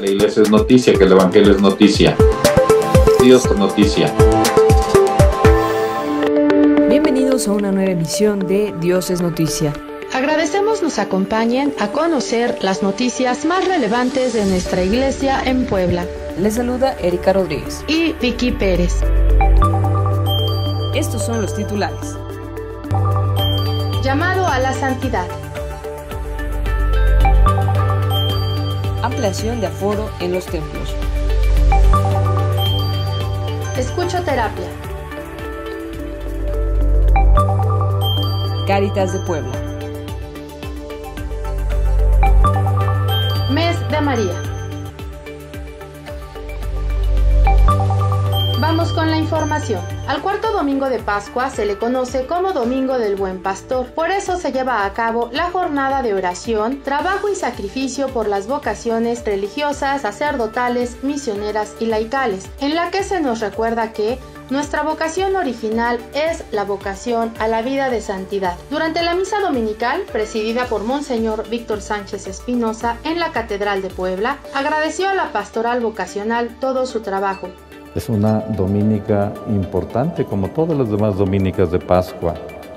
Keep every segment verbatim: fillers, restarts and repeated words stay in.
que la iglesia es noticia, que el evangelio es noticia. Dios es noticia. Bienvenidos a una nueva emisión de Dios es Noticia. Agradecemos nos acompañen a conocer las noticias más relevantes de nuestra iglesia en Puebla. Les saluda Erika Rodríguez y Vicky Pérez. Estos son los titulares. Llamado a la santidad. Ampliación de aforo en los templos. Escuchoterapia. Caritas de Puebla. Mes de María. Vamos con la información. Al cuarto domingo de Pascua se le conoce como Domingo del Buen Pastor. Por eso se lleva a cabo la jornada de oración, trabajo y sacrificio por las vocaciones religiosas, sacerdotales, misioneras y laicales, en la que se nos recuerda que nuestra vocación original es la vocación a la vida de santidad. Durante la misa dominical, presidida por Monseñor Víctor Sánchez Espinosa en la Catedral de Puebla, agradeció a la pastoral vocacional todo su trabajo. Es una dominica importante, como todas las demás dominicas de Pascua,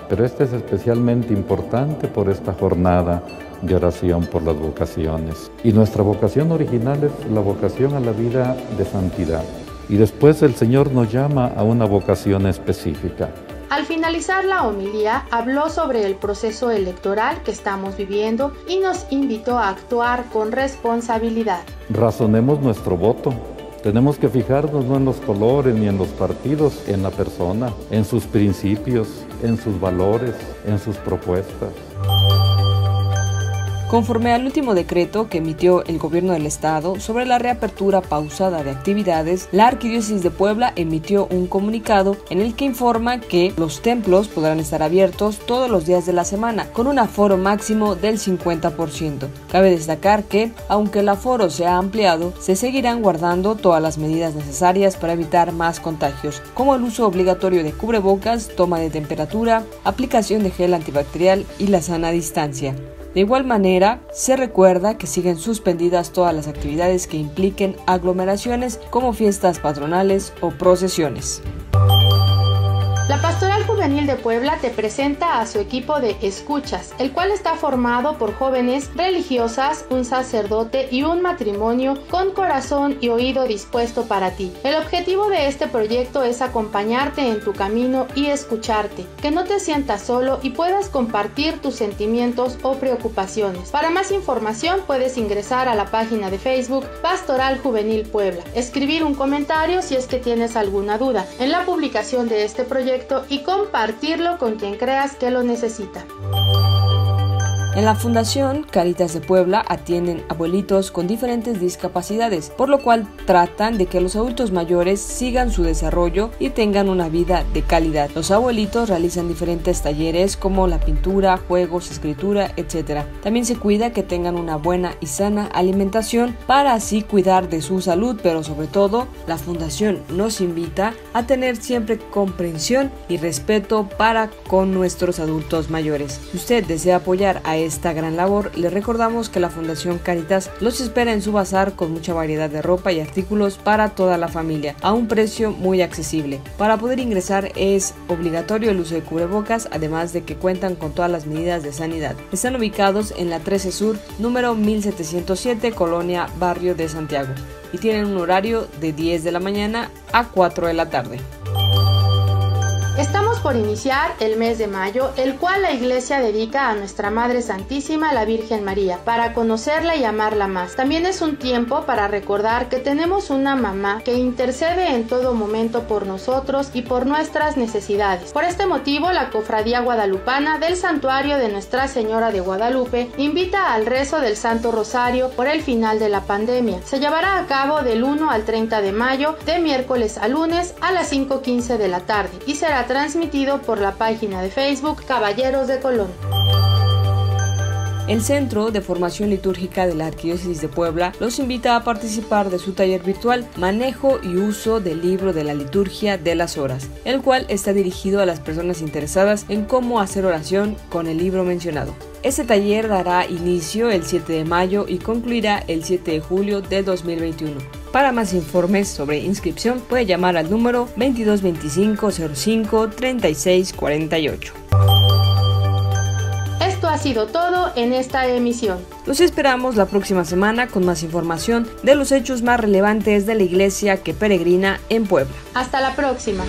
pero esta es especialmente importante por esta jornada de oración por las vocaciones. Y nuestra vocación original es la vocación a la vida de santidad. Y después el Señor nos llama a una vocación específica. Al finalizar la homilía, habló sobre el proceso electoral que estamos viviendo y nos invitó a actuar con responsabilidad. Razonemos nuestro voto. Tenemos que fijarnos no en los colores ni en los partidos, en la persona, en sus principios, en sus valores, en sus propuestas. Conforme al último decreto que emitió el Gobierno del Estado sobre la reapertura pausada de actividades, la Arquidiócesis de Puebla emitió un comunicado en el que informa que los templos podrán estar abiertos todos los días de la semana, con un aforo máximo del cincuenta por ciento. Cabe destacar que, aunque el aforo se ha ampliado, se seguirán guardando todas las medidas necesarias para evitar más contagios, como el uso obligatorio de cubrebocas, toma de temperatura, aplicación de gel antibacterial y la sana distancia. De igual manera, se recuerda que siguen suspendidas todas las actividades que impliquen aglomeraciones como fiestas patronales o procesiones. La Pastoral Juvenil de Puebla te presenta a su equipo de escuchas, el cual está formado por jóvenes religiosas, un sacerdote y un matrimonio con corazón y oído dispuesto para ti. El objetivo de este proyecto es acompañarte en tu camino y escucharte, que no te sientas solo y puedas compartir tus sentimientos o preocupaciones. Para más información puedes ingresar a la página de Facebook Pastoral Juvenil Puebla, escribir un comentario si es que tienes alguna duda en la publicación de este proyecto y compartirlo con quien creas que lo necesita. En la Fundación Caritas de Puebla atienden abuelitos con diferentes discapacidades, por lo cual tratan de que los adultos mayores sigan su desarrollo y tengan una vida de calidad. Los abuelitos realizan diferentes talleres como la pintura, juegos, escritura, etcétera. También se cuida que tengan una buena y sana alimentación para así cuidar de su salud, pero sobre todo la Fundación nos invita a tener siempre comprensión y respeto para con nuestros adultos mayores. Si usted desea apoyar a esta gran labor, les recordamos que la Fundación Caritas los espera en su bazar con mucha variedad de ropa y artículos para toda la familia, a un precio muy accesible. Para poder ingresar es obligatorio el uso de cubrebocas, además de que cuentan con todas las medidas de sanidad. Están ubicados en la trece Sur, número mil setecientos siete, Colonia Barrio de Santiago, y tienen un horario de diez de la mañana a cuatro de la tarde. Estamos por iniciar el mes de mayo, el cual la Iglesia dedica a nuestra Madre Santísima, la Virgen María, para conocerla y amarla más. También es un tiempo para recordar que tenemos una mamá que intercede en todo momento por nosotros y por nuestras necesidades. Por este motivo, la Cofradía Guadalupana del Santuario de Nuestra Señora de Guadalupe invita al rezo del Santo Rosario por el final de la pandemia. Se llevará a cabo del uno al treinta de mayo, de miércoles a lunes a las cinco quince de la tarde, y será transmitido por la página de Facebook Caballeros de Colón. El Centro de Formación Litúrgica de la Arquidiócesis de Puebla los invita a participar de su taller virtual Manejo y Uso del Libro de la Liturgia de las Horas, el cual está dirigido a las personas interesadas en cómo hacer oración con el libro mencionado. Este taller dará inicio el siete de mayo y concluirá el siete de julio de dos mil veintiuno. Para más informes sobre inscripción puede llamar al número veintidós veinticinco cero cinco treinta y seis cuarenta y ocho. Esto ha sido todo en esta emisión. Los esperamos la próxima semana con más información de los hechos más relevantes de la iglesia que peregrina en Puebla. Hasta la próxima.